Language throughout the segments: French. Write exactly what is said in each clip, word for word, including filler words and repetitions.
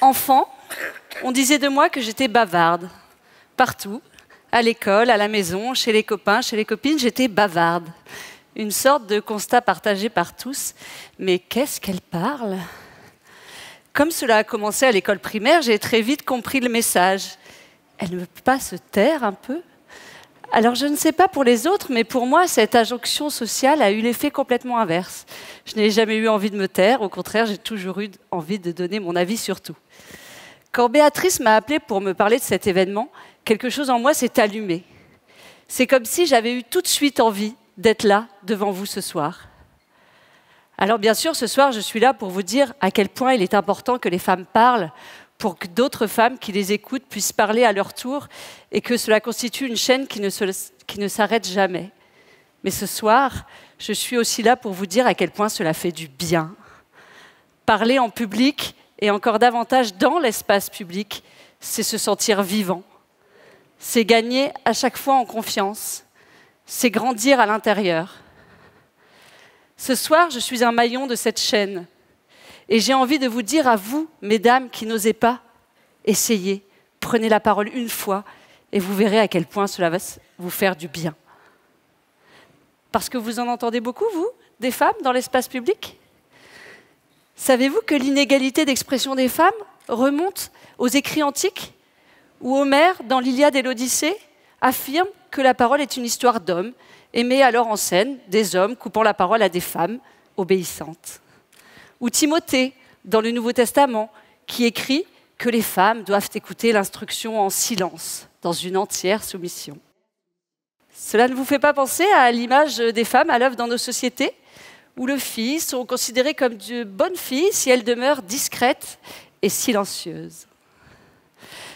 enfant, on disait de moi que j'étais bavarde. Partout, à l'école, à la maison, chez les copains, chez les copines, j'étais bavarde. Une sorte de constat partagé par tous. Mais qu'est-ce qu'elle parle? Comme cela a commencé à l'école primaire, j'ai très vite compris le message. Elle ne peut pas se taire un peu? Alors je ne sais pas pour les autres, mais pour moi, cette injonction sociale a eu l'effet complètement inverse. Je n'ai jamais eu envie de me taire, au contraire, j'ai toujours eu envie de donner mon avis sur tout. Quand Béatrice m'a appelée pour me parler de cet événement, quelque chose en moi s'est allumé. C'est comme si j'avais eu tout de suite envie d'être là, devant vous ce soir. Alors bien sûr, ce soir, je suis là pour vous dire à quel point il est important que les femmes parlent, pour que d'autres femmes qui les écoutent puissent parler à leur tour, et que cela constitue une chaîne qui ne se, qui ne s'arrête jamais. Mais ce soir, je suis aussi là pour vous dire à quel point cela fait du bien. Parler en public, et encore davantage dans l'espace public, c'est se sentir vivant. C'est gagner à chaque fois en confiance. C'est grandir à l'intérieur. Ce soir, je suis un maillon de cette chaîne. Et j'ai envie de vous dire à vous, mesdames, qui n'osez pas, essayez, prenez la parole une fois et vous verrez à quel point cela va vous faire du bien. Parce que vous en entendez beaucoup, vous, des femmes, dans l'espace public? Savez-vous que l'inégalité d'expression des femmes remonte aux écrits antiques, où Homère, dans l'Iliade et l'Odyssée, affirme que la parole est une histoire d'hommes et met alors en scène des hommes coupant la parole à des femmes obéissantes? Ou Timothée, dans le Nouveau Testament, qui écrit que les femmes doivent écouter l'instruction en silence, dans une entière soumission. Cela ne vous fait pas penser à l'image des femmes à l'œuvre dans nos sociétés, où les filles sont considérées comme de bonnes filles si elles demeurent discrètes et silencieuses?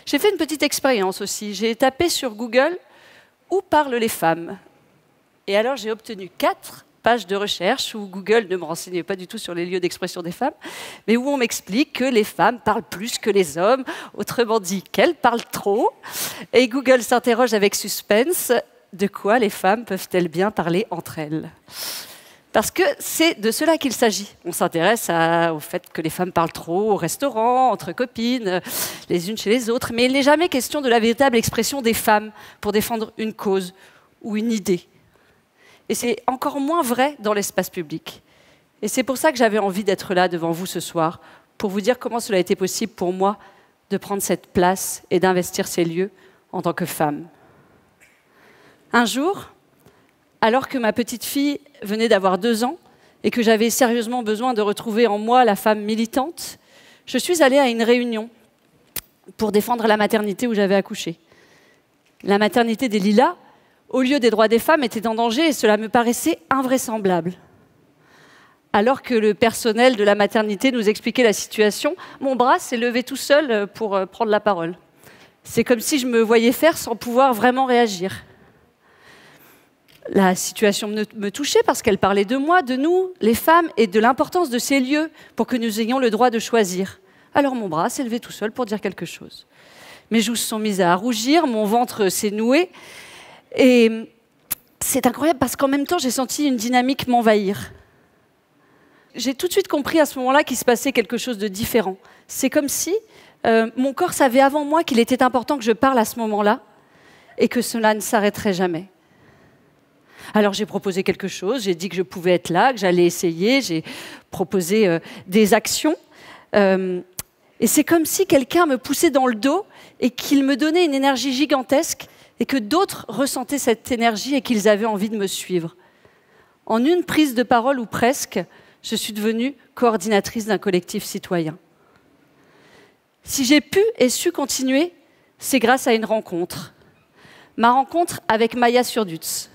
J'ai fait une petite expérience aussi. J'ai tapé sur Google « Où parlent les femmes ?» Et alors j'ai obtenu quatre page de recherche où Google ne me renseignait pas du tout sur les lieux d'expression des femmes, mais où on m'explique que les femmes parlent plus que les hommes, autrement dit qu'elles parlent trop. Et Google s'interroge avec suspense, de quoi les femmes peuvent-elles bien parler entre elles? Parce que c'est de cela qu'il s'agit. On s'intéresse au fait que les femmes parlent trop au restaurant, entre copines, les unes chez les autres, mais il n'est jamais question de la véritable expression des femmes pour défendre une cause ou une idée. Et c'est encore moins vrai dans l'espace public. Et c'est pour ça que j'avais envie d'être là devant vous ce soir, pour vous dire comment cela a été possible pour moi de prendre cette place et d'investir ces lieux en tant que femme. Un jour, alors que ma petite fille venait d'avoir deux ans et que j'avais sérieusement besoin de retrouver en moi la femme militante, je suis allée à une réunion pour défendre la maternité où j'avais accouché. La maternité des Lilas, au lieu des droits des femmes, était en danger et cela me paraissait invraisemblable. Alors que le personnel de la maternité nous expliquait la situation, mon bras s'est levé tout seul pour prendre la parole. C'est comme si je me voyais faire sans pouvoir vraiment réagir. La situation me touchait parce qu'elle parlait de moi, de nous, les femmes, et de l'importance de ces lieux pour que nous ayons le droit de choisir. Alors mon bras s'est levé tout seul pour dire quelque chose. Mes joues se sont mises à rougir, mon ventre s'est noué. Et c'est incroyable parce qu'en même temps, j'ai senti une dynamique m'envahir. J'ai tout de suite compris à ce moment-là qu'il se passait quelque chose de différent. C'est comme si euh, mon corps savait avant moi qu'il était important que je parle à ce moment-là et que cela ne s'arrêterait jamais. Alors j'ai proposé quelque chose, j'ai dit que je pouvais être là, que j'allais essayer, j'ai proposé euh, des actions. Euh, et c'est comme si quelqu'un me poussait dans le dos et qu'il me donnait une énergie gigantesque et que d'autres ressentaient cette énergie et qu'ils avaient envie de me suivre. En une prise de parole, ou presque, je suis devenue coordinatrice d'un collectif citoyen. Si j'ai pu et su continuer, c'est grâce à une rencontre. Ma rencontre avec Maya Surdutz.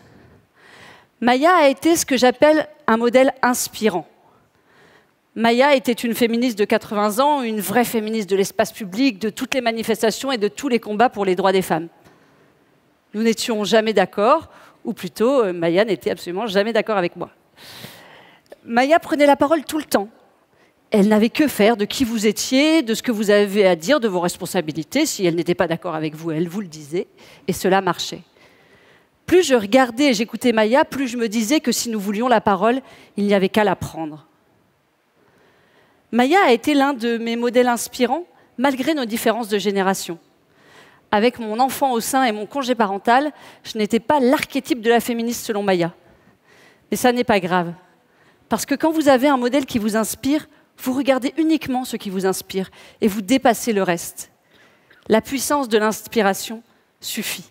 Maya a été ce que j'appelle un modèle inspirant. Maya était une féministe de quatre-vingts ans, une vraie féministe de l'espace public, de toutes les manifestations et de tous les combats pour les droits des femmes. Nous n'étions jamais d'accord, ou plutôt Maya n'était absolument jamais d'accord avec moi. Maya prenait la parole tout le temps. Elle n'avait que faire de qui vous étiez, de ce que vous avez à dire, de vos responsabilités. Si elle n'était pas d'accord avec vous, elle vous le disait, et cela marchait. Plus je regardais et j'écoutais Maya, plus je me disais que si nous voulions la parole, il n'y avait qu'à la prendre. Maya a été l'un de mes modèles inspirants malgré nos différences de génération. Avec mon enfant au sein et mon congé parental, je n'étais pas l'archétype de la féministe selon Maya. Mais ça n'est pas grave. Parce que quand vous avez un modèle qui vous inspire, vous regardez uniquement ce qui vous inspire et vous dépassez le reste. La puissance de l'inspiration suffit.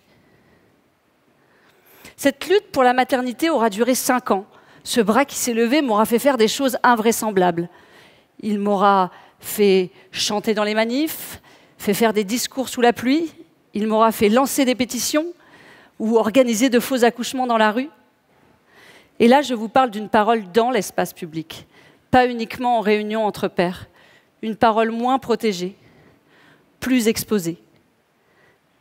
Cette lutte pour la maternité aura duré cinq ans. Ce bras qui s'est levé m'aura fait faire des choses invraisemblables. Il m'aura fait chanter dans les manifs, fait faire des discours sous la pluie, il m'aura fait lancer des pétitions ou organiser de faux accouchements dans la rue. Et là, je vous parle d'une parole dans l'espace public, pas uniquement en réunion entre pairs, une parole moins protégée, plus exposée.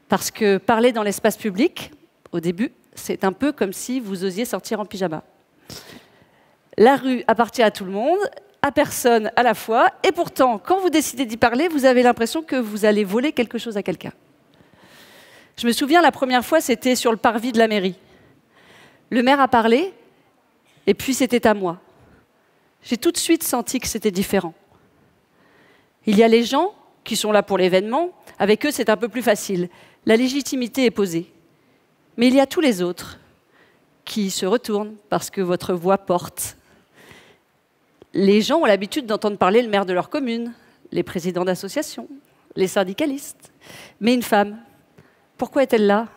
Parce que parler dans l'espace public, au début, c'est un peu comme si vous osiez sortir en pyjama. La rue appartient à tout le monde, à personne à la fois, et pourtant, quand vous décidez d'y parler, vous avez l'impression que vous allez voler quelque chose à quelqu'un. Je me souviens, la première fois, c'était sur le parvis de la mairie. Le maire a parlé, et puis c'était à moi. J'ai tout de suite senti que c'était différent. Il y a les gens qui sont là pour l'événement, avec eux c'est un peu plus facile. La légitimité est posée. Mais il y a tous les autres qui se retournent parce que votre voix porte. Les gens ont l'habitude d'entendre parler le maire de leur commune, les présidents d'associations, les syndicalistes. Mais une femme, pourquoi est-elle là?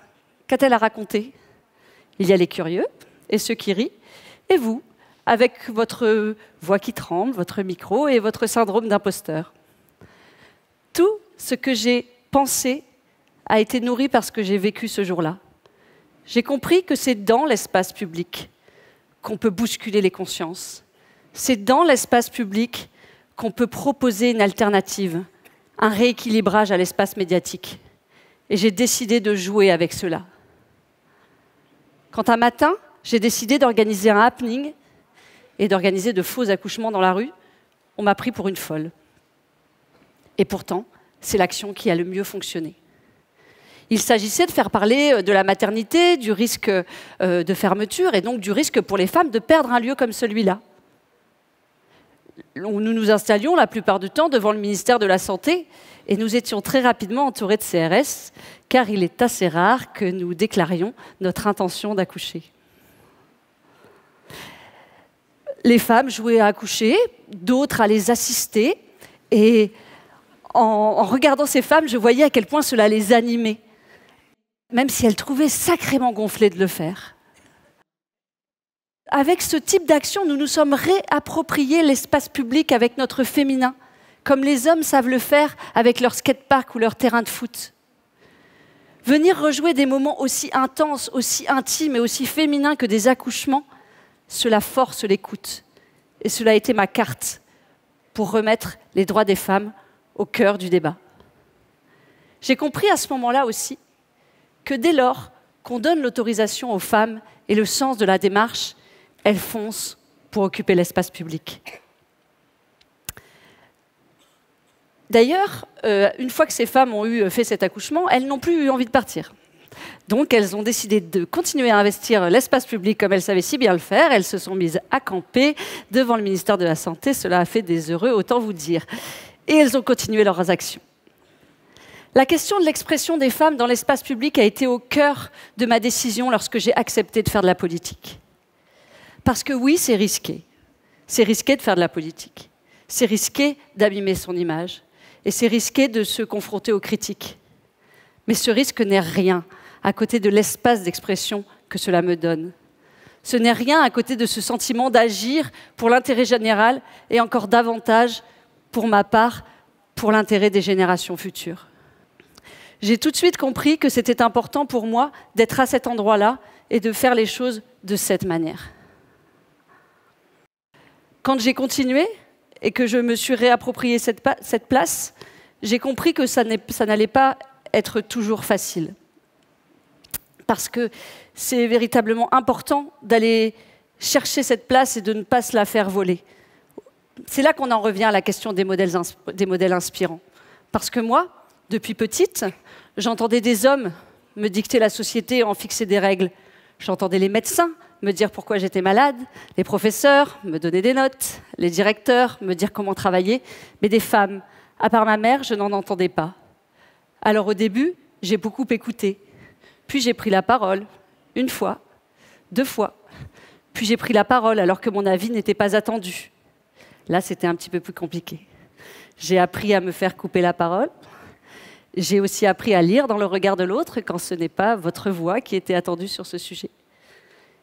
Qu'a-t-elle à raconter? Il y a les curieux et ceux qui rient, et vous, avec votre voix qui tremble, votre micro et votre syndrome d'imposteur. Tout ce que j'ai pensé a été nourri par ce que j'ai vécu ce jour-là. J'ai compris que c'est dans l'espace public qu'on peut bousculer les consciences. C'est dans l'espace public qu'on peut proposer une alternative, un rééquilibrage à l'espace médiatique. Et j'ai décidé de jouer avec cela. Quand un matin, j'ai décidé d'organiser un happening et d'organiser de faux accouchements dans la rue, on m'a pris pour une folle. Et pourtant, c'est l'action qui a le mieux fonctionné. Il s'agissait de faire parler de la maternité, du risque de fermeture et donc du risque pour les femmes de perdre un lieu comme celui-là. Nous nous installions la plupart du temps devant le ministère de la Santé et nous étions très rapidement entourés de C R S car il est assez rare que nous déclarions notre intention d'accoucher. Les femmes jouaient à accoucher, d'autres à les assister et en, en regardant ces femmes, je voyais à quel point cela les animait. Même si elle trouvait sacrément gonflé de le faire. Avec ce type d'action, nous nous sommes réappropriés l'espace public avec notre féminin, comme les hommes savent le faire avec leur skatepark ou leur terrain de foot. Venir rejouer des moments aussi intenses, aussi intimes et aussi féminins que des accouchements, cela force l'écoute. Et cela a été ma carte pour remettre les droits des femmes au cœur du débat. J'ai compris à ce moment-là aussi que dès lors qu'on donne l'autorisation aux femmes et le sens de la démarche, elles foncent pour occuper l'espace public. D'ailleurs, euh, une fois que ces femmes ont eu fait cet accouchement, elles n'ont plus eu envie de partir. Donc elles ont décidé de continuer à investir l'espace public comme elles savaient si bien le faire. Elles se sont mises à camper devant le ministère de la Santé. Cela a fait des heureux, autant vous dire. Et elles ont continué leurs actions. La question de l'expression des femmes dans l'espace public a été au cœur de ma décision lorsque j'ai accepté de faire de la politique. Parce que oui, c'est risqué. C'est risqué de faire de la politique. C'est risqué d'abîmer son image. Et c'est risqué de se confronter aux critiques. Mais ce risque n'est rien à côté de l'espace d'expression que cela me donne. Ce n'est rien à côté de ce sentiment d'agir pour l'intérêt général et encore davantage, pour ma part, pour l'intérêt des générations futures. J'ai tout de suite compris que c'était important pour moi d'être à cet endroit-là et de faire les choses de cette manière. Quand j'ai continué et que je me suis réapproprié cette, cette place, j'ai compris que ça n'allait pas être toujours facile. Parce que c'est véritablement important d'aller chercher cette place et de ne pas se la faire voler. C'est là qu'on en revient à la question des modèles, insp- des modèles inspirants. Parce que moi, depuis petite, j'entendais des hommes me dicter la société et en fixer des règles. J'entendais les médecins me dire pourquoi j'étais malade, les professeurs me donner des notes, les directeurs me dire comment travailler, mais des femmes À part ma mère, je n'en entendais pas. Alors au début, j'ai beaucoup écouté. Puis j'ai pris la parole, une fois, deux fois. Puis j'ai pris la parole alors que mon avis n'était pas attendu. Là, c'était un petit peu plus compliqué. J'ai appris à me faire couper la parole. J'ai aussi appris à lire dans le regard de l'autre quand ce n'est pas votre voix qui était attendue sur ce sujet.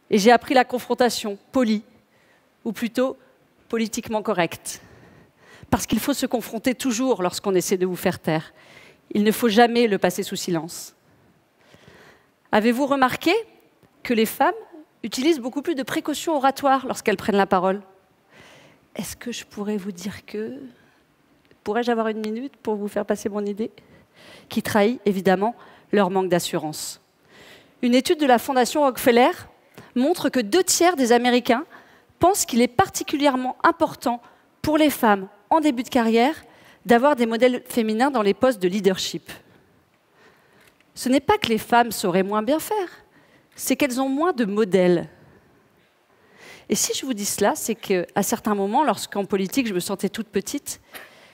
Et j'ai appris la confrontation polie, ou plutôt politiquement correcte. Parce qu'il faut se confronter toujours lorsqu'on essaie de vous faire taire. Il ne faut jamais le passer sous silence. Avez-vous remarqué que les femmes utilisent beaucoup plus de précautions oratoires lorsqu'elles prennent la parole ? Est-ce que je pourrais vous dire que... Pourrais-je avoir une minute pour vous faire passer mon idée ? Qui trahit évidemment leur manque d'assurance. Une étude de la Fondation Rockefeller montre que deux tiers des Américains pensent qu'il est particulièrement important pour les femmes en début de carrière d'avoir des modèles féminins dans les postes de leadership. Ce n'est pas que les femmes sauraient moins bien faire, c'est qu'elles ont moins de modèles. Et si je vous dis cela, c'est qu'à certains moments, lorsqu'en politique je me sentais toute petite,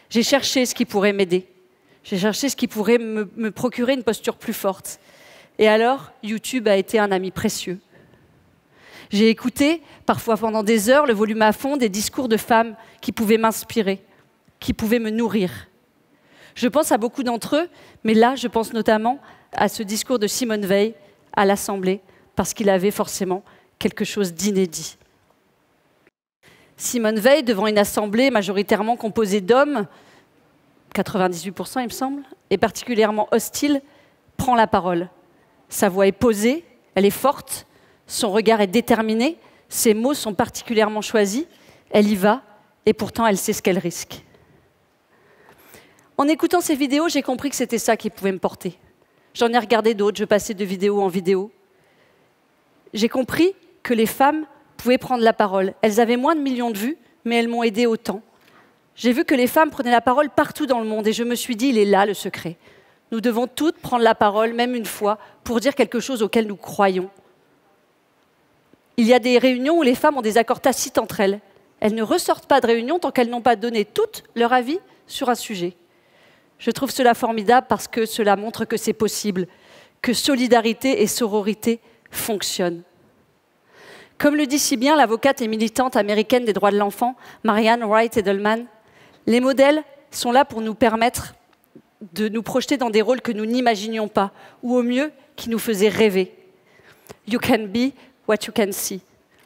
j'ai cherché ce qui pourrait m'aider. J'ai cherché ce qui pourrait me, me procurer une posture plus forte. Et alors, YouTube a été un ami précieux. J'ai écouté, parfois pendant des heures, le volume à fond des discours de femmes qui pouvaient m'inspirer, qui pouvaient me nourrir. Je pense à beaucoup d'entre eux, mais là, je pense notamment à ce discours de Simone Veil à l'Assemblée, parce qu'il avait forcément quelque chose d'inédit. Simone Veil, devant une Assemblée majoritairement composée d'hommes, quatre-vingt-dix-huit pour cent il me semble, est particulièrement hostile, prend la parole. Sa voix est posée, elle est forte, son regard est déterminé, ses mots sont particulièrement choisis, elle y va et pourtant elle sait ce qu'elle risque. En écoutant ces vidéos, j'ai compris que c'était ça qui pouvait me porter. J'en ai regardé d'autres, je passais de vidéo en vidéo. J'ai compris que les femmes pouvaient prendre la parole. Elles avaient moins de millions de vues, mais elles m'ont aidée autant. J'ai vu que les femmes prenaient la parole partout dans le monde et je me suis dit, il est là le secret. Nous devons toutes prendre la parole, même une fois, pour dire quelque chose auquel nous croyons. Il y a des réunions où les femmes ont des accords tacites entre elles. Elles ne ressortent pas de réunion tant qu'elles n'ont pas donné toutes leur avis sur un sujet. Je trouve cela formidable parce que cela montre que c'est possible, que solidarité et sororité fonctionnent. Comme le dit si bien l'avocate et militante américaine des droits de l'enfant, Marian Wright Edelman, les modèles sont là pour nous permettre de nous projeter dans des rôles que nous n'imaginions pas, ou au mieux, qui nous faisaient rêver. You can be what you can see.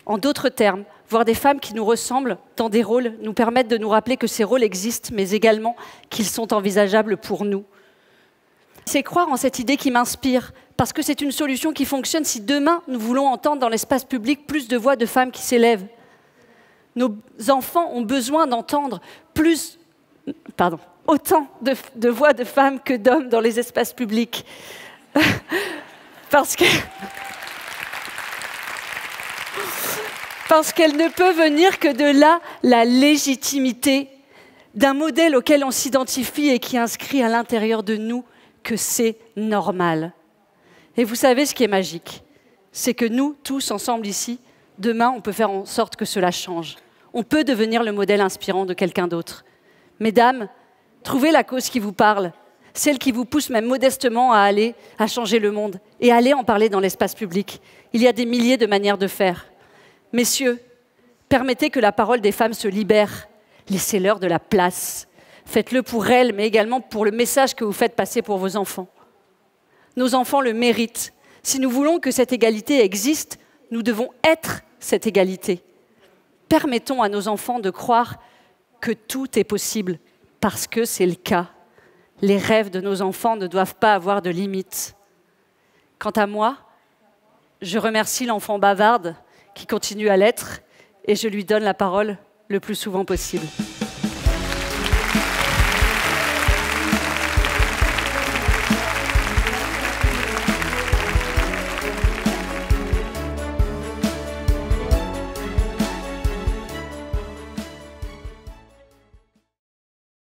En d'autres termes, voir des femmes qui nous ressemblent dans des rôles nous permettent de nous rappeler que ces rôles existent, mais également qu'ils sont envisageables pour nous. C'est croire en cette idée qui m'inspire, parce que c'est une solution qui fonctionne si demain nous voulons entendre dans l'espace public plus de voix de femmes qui s'élèvent. Nos enfants ont besoin d'entendre plus... Pardon. Autant de, de voix de femmes que d'hommes dans les espaces publics. Parce que... Parce qu'elle ne peut venir que de là la légitimité d'un modèle auquel on s'identifie et qui inscrit à l'intérieur de nous que c'est normal. Et vous savez ce qui est magique, c'est que nous, tous ensemble ici, demain, on peut faire en sorte que cela change. On peut devenir le modèle inspirant de quelqu'un d'autre. Mesdames, trouvez la cause qui vous parle, celle qui vous pousse même modestement à aller, à changer le monde, et allez en parler dans l'espace public. Il y a des milliers de manières de faire. Messieurs, permettez que la parole des femmes se libère. Laissez-leur de la place. Faites-le pour elles, mais également pour le message que vous faites passer pour vos enfants. Nos enfants le méritent. Si nous voulons que cette égalité existe, nous devons être cette égalité. Permettons à nos enfants de croire que tout est possible. Parce que c'est le cas. Les rêves de nos enfants ne doivent pas avoir de limites. Quant à moi, je remercie l'enfant bavarde qui continue à l'être et je lui donne la parole le plus souvent possible.